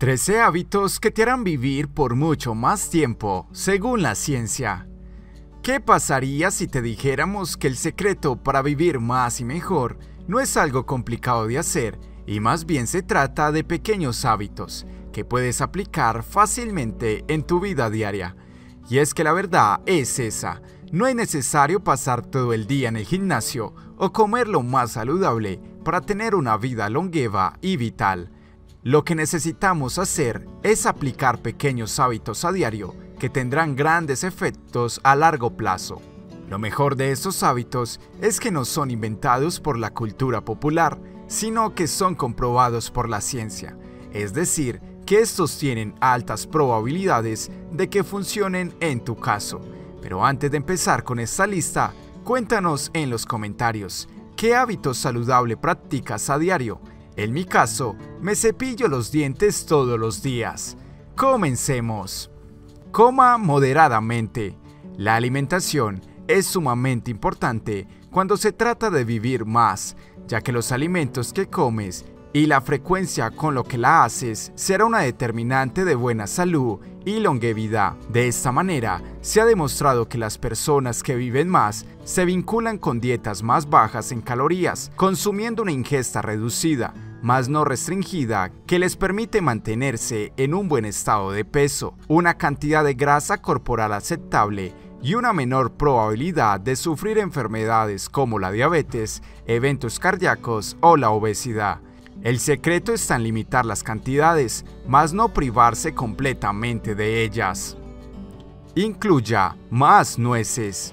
13 hábitos que te harán vivir por mucho más tiempo, según la ciencia. ¿Qué pasaría si te dijéramos que el secreto para vivir más y mejor no es algo complicado de hacer y más bien se trata de pequeños hábitos que puedes aplicar fácilmente en tu vida diaria? Y es que la verdad es esa, no es necesario pasar todo el día en el gimnasio o comer lo más saludable para tener una vida longeva y vital. Lo que necesitamos hacer es aplicar pequeños hábitos a diario que tendrán grandes efectos a largo plazo. Lo mejor de estos hábitos es que no son inventados por la cultura popular, sino que son comprobados por la ciencia. Es decir, que estos tienen altas probabilidades de que funcionen en tu caso. Pero antes de empezar con esta lista, cuéntanos en los comentarios, ¿qué hábito saludable practicas a diario? En mi caso, me cepillo los dientes todos los días. ¡Comencemos! Coma moderadamente. La alimentación es sumamente importante cuando se trata de vivir más, ya que los alimentos que comes y la frecuencia con lo que la haces será una determinante de buena salud y longevidad. De esta manera, se ha demostrado que las personas que viven más se vinculan con dietas más bajas en calorías, consumiendo una ingesta reducida, mas no restringida, que les permite mantenerse en un buen estado de peso, una cantidad de grasa corporal aceptable y una menor probabilidad de sufrir enfermedades como la diabetes, eventos cardíacos o la obesidad. El secreto está en limitar las cantidades, mas no privarse completamente de ellas. Incluya más nueces.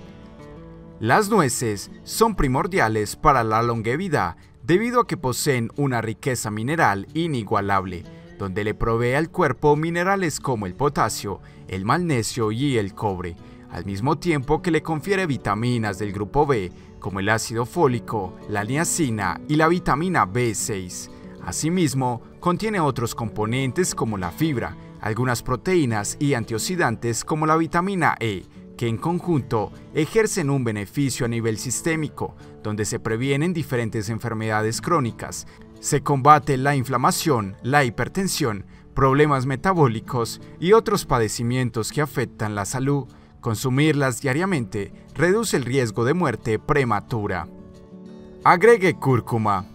Las nueces son primordiales para la longevidad debido a que poseen una riqueza mineral inigualable, donde le provee al cuerpo minerales como el potasio, el magnesio y el cobre, al mismo tiempo que le confiere vitaminas del grupo B, como el ácido fólico, la niacina y la vitamina B6. Asimismo, contiene otros componentes como la fibra, algunas proteínas y antioxidantes como la vitamina E, que en conjunto ejercen un beneficio a nivel sistémico, donde se previenen diferentes enfermedades crónicas, se combate la inflamación, la hipertensión, problemas metabólicos y otros padecimientos que afectan la salud. Consumirlas diariamente reduce el riesgo de muerte prematura. Agregue cúrcuma.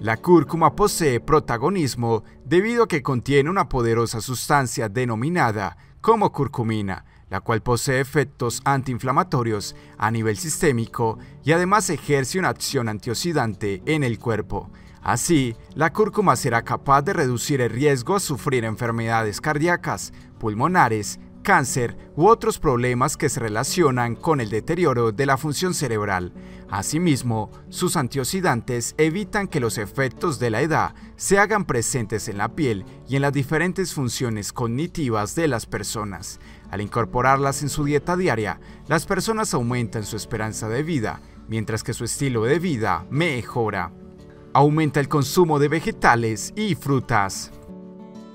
La cúrcuma posee protagonismo debido a que contiene una poderosa sustancia denominada como curcumina, la cual posee efectos antiinflamatorios a nivel sistémico y además ejerce una acción antioxidante en el cuerpo. Así, la cúrcuma será capaz de reducir el riesgo a sufrir enfermedades cardíacas, pulmonares, cáncer u otros problemas que se relacionan con el deterioro de la función cerebral. Asimismo, sus antioxidantes evitan que los efectos de la edad se hagan presentes en la piel y en las diferentes funciones cognitivas de las personas. Al incorporarlas en su dieta diaria, las personas aumentan su esperanza de vida, mientras que su estilo de vida mejora. Aumenta el consumo de vegetales y frutas.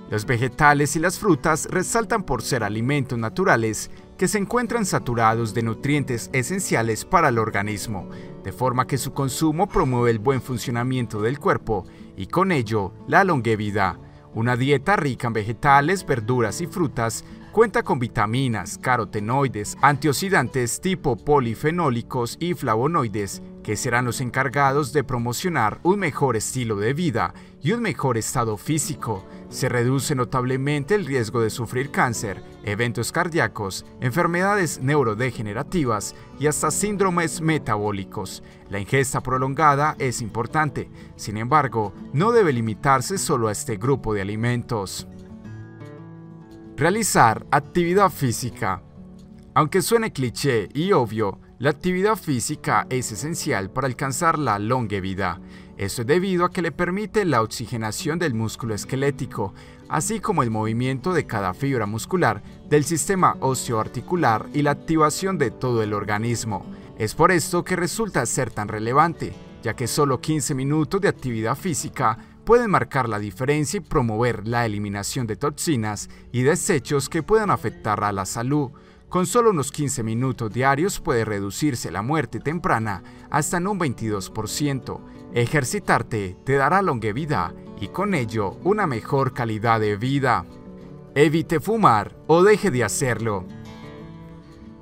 Los vegetales y las frutas resaltan por ser alimentos naturales que se encuentran saturados de nutrientes esenciales para el organismo, de forma que su consumo promueve el buen funcionamiento del cuerpo y con ello la longevidad. Una dieta rica en vegetales, verduras y frutas cuenta con vitaminas, carotenoides, antioxidantes tipo polifenólicos y flavonoides, que serán los encargados de promocionar un mejor estilo de vida y un mejor estado físico. Se reduce notablemente el riesgo de sufrir cáncer, eventos cardíacos, enfermedades neurodegenerativas y hasta síndromes metabólicos. La ingesta prolongada es importante, sin embargo, no debe limitarse solo a este grupo de alimentos. Realizar actividad física. Aunque suene cliché y obvio, la actividad física es esencial para alcanzar la longevidad. Esto es debido a que le permite la oxigenación del músculo esquelético, así como el movimiento de cada fibra muscular, del sistema osteoarticular y la activación de todo el organismo. Es por esto que resulta ser tan relevante, ya que solo 15 minutos de actividad física pueden marcar la diferencia y promover la eliminación de toxinas y desechos que puedan afectar a la salud. Con solo unos 15 minutos diarios puede reducirse la muerte temprana hasta en un 22%. Ejercitarte te dará longevidad y con ello una mejor calidad de vida. Evite fumar o deje de hacerlo.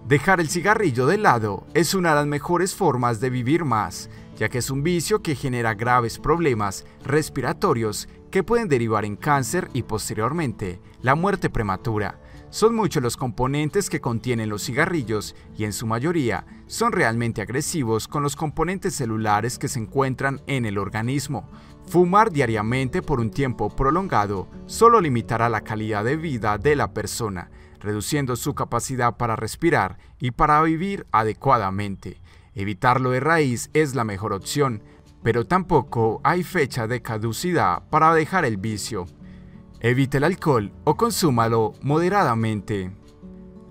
Dejar el cigarrillo de lado es una de las mejores formas de vivir más, ya que es un vicio que genera graves problemas respiratorios que pueden derivar en cáncer y posteriormente la muerte prematura. Son muchos los componentes que contienen los cigarrillos y en su mayoría son realmente agresivos con los componentes celulares que se encuentran en el organismo. Fumar diariamente por un tiempo prolongado solo limitará la calidad de vida de la persona, reduciendo su capacidad para respirar y para vivir adecuadamente. Evitarlo de raíz es la mejor opción, pero tampoco hay fecha de caducidad para dejar el vicio. Evite el alcohol o consúmalo moderadamente.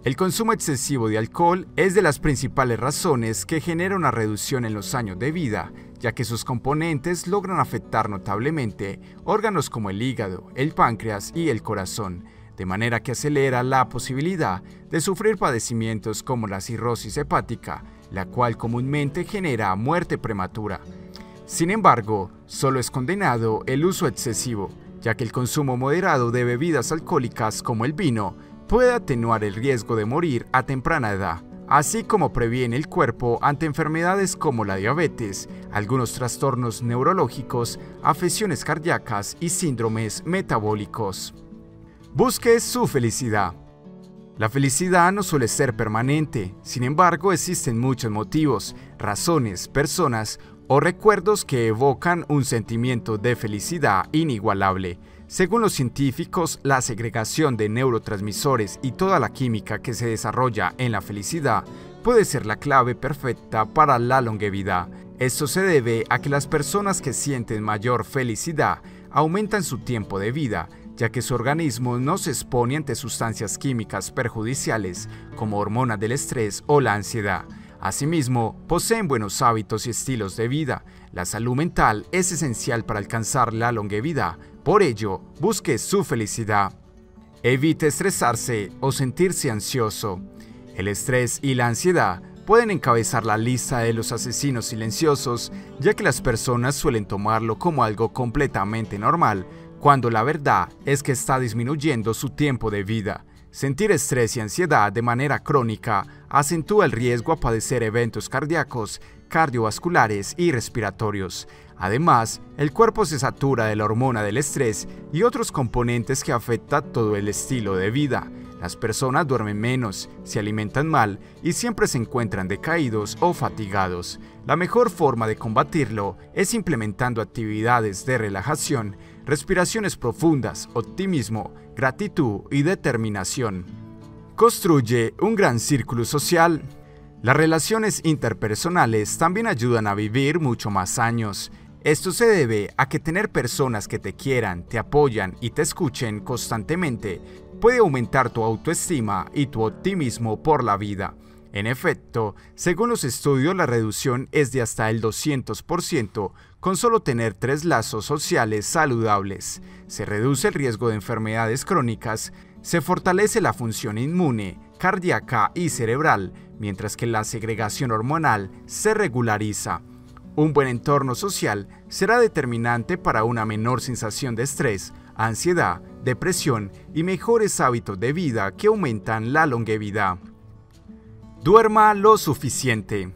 El consumo excesivo de alcohol es de las principales razones que genera una reducción en los años de vida, ya que sus componentes logran afectar notablemente órganos como el hígado, el páncreas y el corazón, de manera que acelera la posibilidad de sufrir padecimientos como la cirrosis hepática, la cual comúnmente genera muerte prematura. Sin embargo, solo es condenado el uso excesivo, ya que el consumo moderado de bebidas alcohólicas como el vino puede atenuar el riesgo de morir a temprana edad, así como previene el cuerpo ante enfermedades como la diabetes, algunos trastornos neurológicos, afecciones cardíacas y síndromes metabólicos. Busque su felicidad. La felicidad no suele ser permanente, sin embargo existen muchos motivos, razones, personas o recuerdos que evocan un sentimiento de felicidad inigualable. Según los científicos, la segregación de neurotransmisores y toda la química que se desarrolla en la felicidad puede ser la clave perfecta para la longevidad. Esto se debe a que las personas que sienten mayor felicidad aumentan su tiempo de vida, ya que su organismo no se expone ante sustancias químicas perjudiciales como hormonas del estrés o la ansiedad. Asimismo, poseen buenos hábitos y estilos de vida. La salud mental es esencial para alcanzar la longevidad, por ello, busque su felicidad. Evite estresarse o sentirse ansioso. El estrés y la ansiedad pueden encabezar la lista de los asesinos silenciosos, ya que las personas suelen tomarlo como algo completamente normal, cuando la verdad es que está disminuyendo su tiempo de vida. Sentir estrés y ansiedad de manera crónica acentúa el riesgo a padecer eventos cardíacos, cardiovasculares y respiratorios. Además, el cuerpo se satura de la hormona del estrés y otros componentes que afectan todo el estilo de vida. Las personas duermen menos, se alimentan mal y siempre se encuentran decaídos o fatigados. La mejor forma de combatirlo es implementando actividades de relajación, respiraciones profundas, optimismo, gratitud y determinación. Construye un gran círculo social. Las relaciones interpersonales también ayudan a vivir mucho más años. Esto se debe a que tener personas que te quieran, te apoyan y te escuchen constantemente puede aumentar tu autoestima y tu optimismo por la vida. En efecto, según los estudios, la reducción es de hasta el 200% con solo tener 3 lazos sociales saludables. Se reduce el riesgo de enfermedades crónicas, se fortalece la función inmune, cardíaca y cerebral, mientras que la segregación hormonal se regulariza. Un buen entorno social será determinante para una menor sensación de estrés, ansiedad, depresión y mejores hábitos de vida que aumentan la longevidad. Duerma lo suficiente.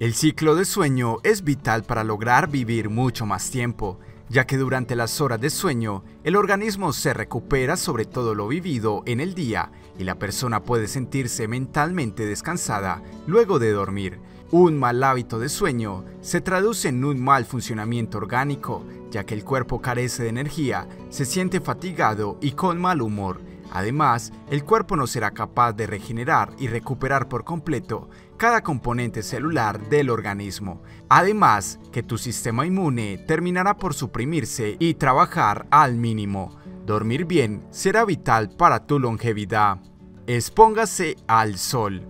El ciclo de sueño es vital para lograr vivir mucho más tiempo, ya que durante las horas de sueño el organismo se recupera sobre todo lo vivido en el día y la persona puede sentirse mentalmente descansada luego de dormir. Un mal hábito de sueño se traduce en un mal funcionamiento orgánico, ya que el cuerpo carece de energía, se siente fatigado y con mal humor. Además, el cuerpo no será capaz de regenerar y recuperar por completo cada componente celular del organismo. Además, que tu sistema inmune terminará por suprimirse y trabajar al mínimo. Dormir bien será vital para tu longevidad. Expóngase al sol.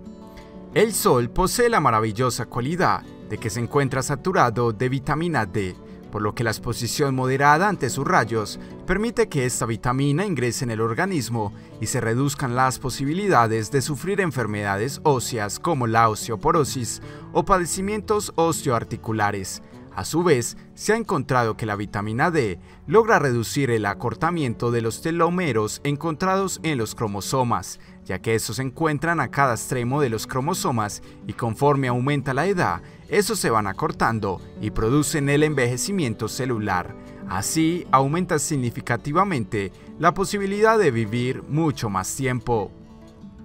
El sol posee la maravillosa cualidad de que se encuentra saturado de vitamina D, por lo que la exposición moderada ante sus rayos permite que esta vitamina ingrese en el organismo y se reduzcan las posibilidades de sufrir enfermedades óseas como la osteoporosis o padecimientos osteoarticulares. A su vez, se ha encontrado que la vitamina D logra reducir el acortamiento de los telómeros encontrados en los cromosomas, ya que estos se encuentran a cada extremo de los cromosomas y conforme aumenta la edad, estos se van acortando y producen el envejecimiento celular. Así, aumenta significativamente la posibilidad de vivir mucho más tiempo.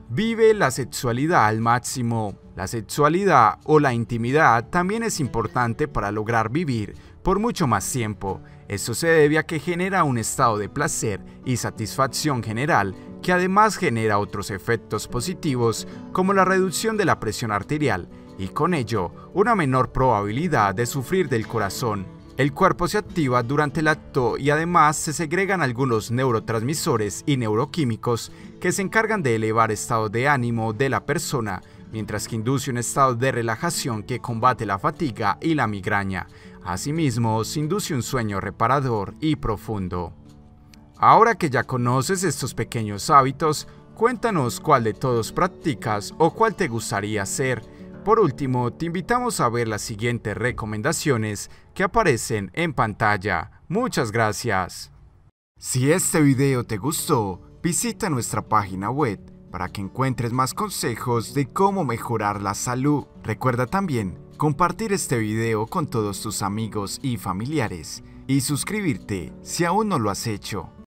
Vive la sexualidad al máximo. La sexualidad o la intimidad también es importante para lograr vivir por mucho más tiempo. Esto se debe a que genera un estado de placer y satisfacción general, que además genera otros efectos positivos como la reducción de la presión arterial y con ello una menor probabilidad de sufrir del corazón. El cuerpo se activa durante el acto y además se segregan algunos neurotransmisores y neuroquímicos que se encargan de elevar estados de ánimo de la persona, mientras que induce un estado de relajación que combate la fatiga y la migraña. Asimismo, se induce un sueño reparador y profundo. Ahora que ya conoces estos pequeños hábitos, cuéntanos cuál de todos practicas o cuál te gustaría hacer. Por último, te invitamos a ver las siguientes recomendaciones que aparecen en pantalla. Muchas gracias. Si este video te gustó, visita nuestra página web para que encuentres más consejos de cómo mejorar la salud. Recuerda también compartir este video con todos tus amigos y familiares y suscribirte si aún no lo has hecho.